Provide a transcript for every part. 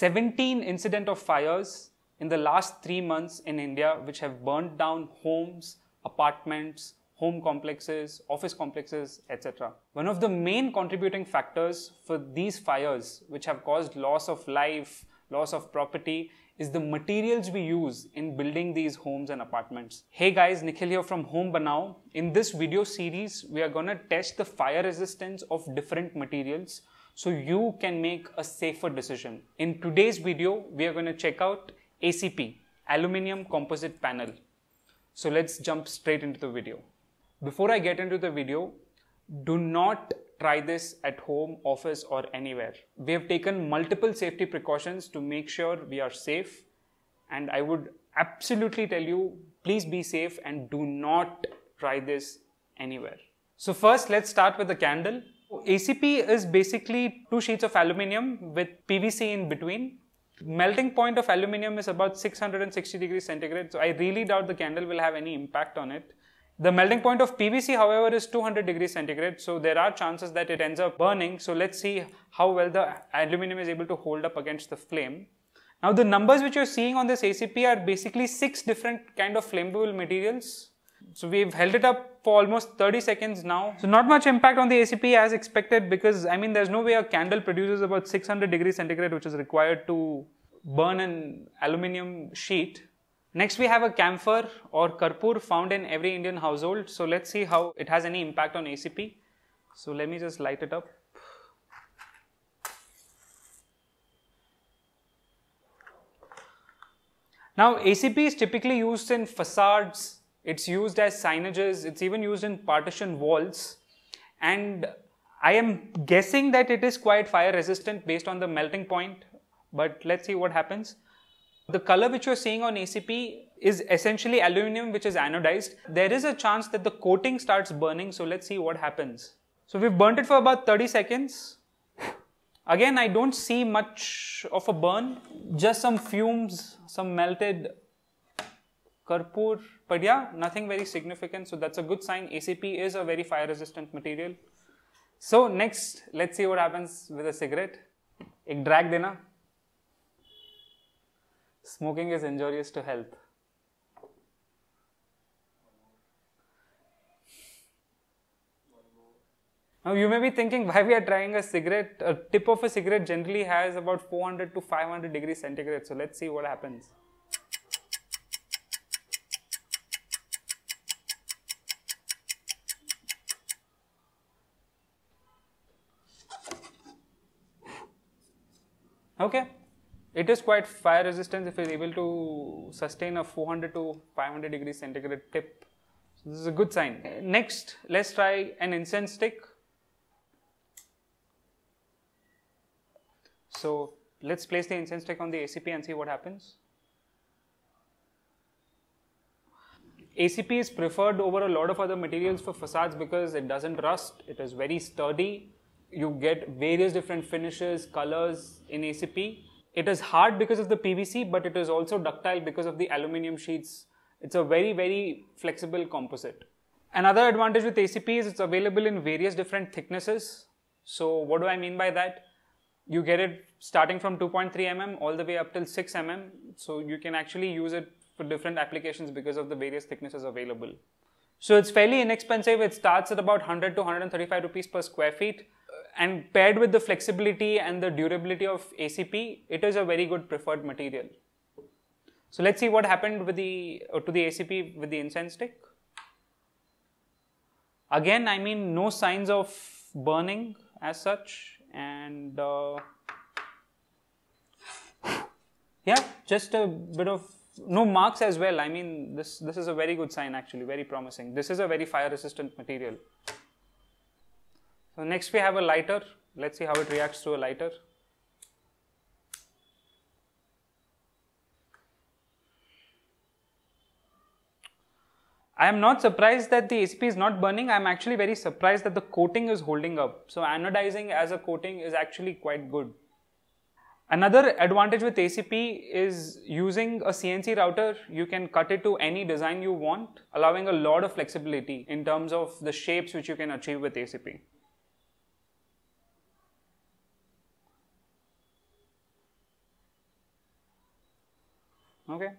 17 incident of fires in the last 3 months in India, which have burnt down homes, apartments, home complexes, office complexes, etc. One of the main contributing factors for these fires, which have caused loss of life, loss of property, is the materials we use in building these homes and apartments. Hey guys, Nikhil here from Home Banao. In this video series, we are gonna test the fire resistance of different materials so you can make a safer decision. In today's video, we are gonna check out ACP, Aluminium Composite Panel. So let's jump straight into the video. Before I get into the video, do not try this at home, office or anywhere. We have taken multiple safety precautions to make sure we are safe, and I would absolutely tell you, please be safe and do not try this anywhere. So first, let's start with the candle. ACP is basically two sheets of aluminium with PVC in between. Melting point of aluminium is about 660 degrees centigrade, so I really doubt the candle will have any impact on it. The melting point of PVC, however, is 200 degrees centigrade, so there are chances that it ends up burning. So let's see how well the aluminium is able to hold up against the flame. Now the numbers which you're seeing on this ACP are basically 6 different kind of flammable materials. So we've held it up for almost 30 seconds now. So not much impact on the ACP as expected, because I mean, there's no way a candle produces about 600 degrees centigrade, which is required to burn an aluminium sheet. Next, we have a camphor or karpur found in every Indian household. So let's see how it has any impact on ACP. So let me just light it up. Now ACP is typically used in facades, it's used as signages, it's even used in partition walls. And I am guessing that it is quite fire resistant based on the melting point, but let's see what happens. The color which you're seeing on ACP is essentially aluminum which is anodized. There is a chance that the coating starts burning, so let's see what happens. So we've burnt it for about 30 seconds. Again, I don't see much of a burn, just some fumes, some melted karpur, but yeah, nothing very significant, so that's a good sign. ACP is a very fire resistant material. So next, let's see what happens with a cigarette. Ek drag dena. Smoking is injurious to health. Now you may be thinking why we are trying a cigarette. A tip of a cigarette generally has about 400 to 500 degrees centigrade. So let's see what happens. Okay. It is quite fire resistant if you're able to sustain a 400 to 500 degrees centigrade tip. So this is a good sign. Next, let's try an incense stick. So let's place the incense stick on the ACP and see what happens. ACP is preferred over a lot of other materials for facades because it doesn't rust, it is very sturdy. You get various different finishes, colors in ACP. It is hard because of the PVC, but it is also ductile because of the aluminium sheets. It's a very, very flexible composite. Another advantage with ACP is it's available in various different thicknesses. So what do I mean by that? You get it starting from 2.3 mm all the way up till 6 mm. So you can actually use it for different applications because of the various thicknesses available. So it's fairly inexpensive. It starts at about 100 to 135 rupees per square feet. And paired with the flexibility and the durability of ACP, it is a very good preferred material. So let's see what happened with to the ACP with the incense stick. Again, I mean, no signs of burning as such, and yeah, just a bit of no marks as well. I mean, this is a very good sign actually, very promising. This is a very fire resistant material. So next we have a lighter. Let's see how it reacts to a lighter. I am not surprised that the ACP is not burning. I am actually very surprised that the coating is holding up. So anodizing as a coating is actually quite good. Another advantage with ACP is using a CNC router, you can cut it to any design you want, allowing a lot of flexibility in terms of the shapes which you can achieve with ACP. Okay.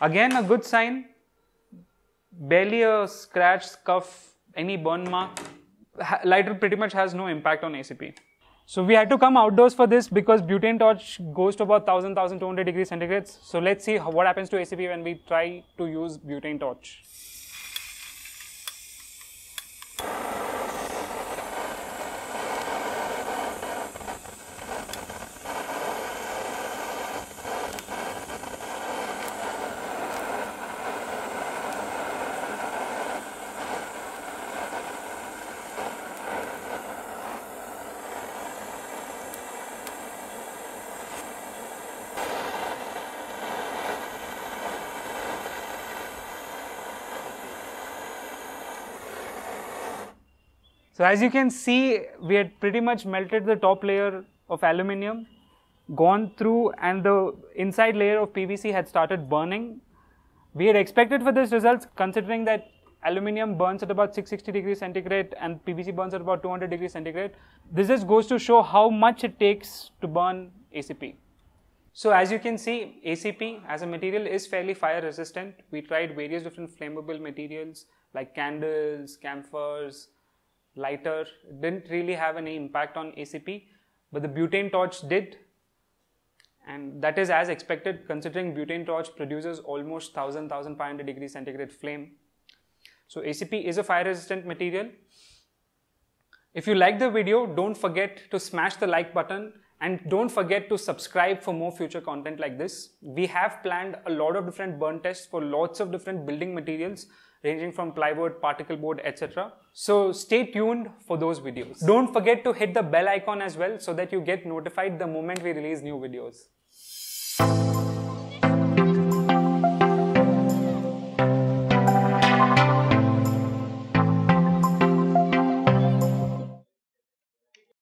Again a good sign, barely a scratch, scuff, any burn mark. Lighter pretty much has no impact on ACP. So we had to come outdoors for this because butane torch goes to about 1000–1200 degrees centigrade. So let's see what happens to ACP when we try to use butane torch. So as you can see, we had pretty much melted the top layer of aluminium, gone through, and the inside layer of PVC had started burning. We had expected for this results, considering that aluminium burns at about 660 degrees centigrade and PVC burns at about 200 degrees centigrade. This just goes to show how much it takes to burn ACP. So as you can see, ACP as a material is fairly fire resistant. We tried various different flammable materials like candles, camphors, lighter. It didn't really have any impact on ACP, but the butane torch did, and that is as expected considering butane torch produces almost 1000–1500 degrees centigrade flame. So ACP is a fire resistant material. If you like the video, don't forget to smash the like button and don't forget to subscribe for more future content like this. We have planned a lot of different burn tests for lots of different building materials, ranging from plywood, particle board, etc. So stay tuned for those videos. Don't forget to hit the bell icon as well so that you get notified the moment we release new videos.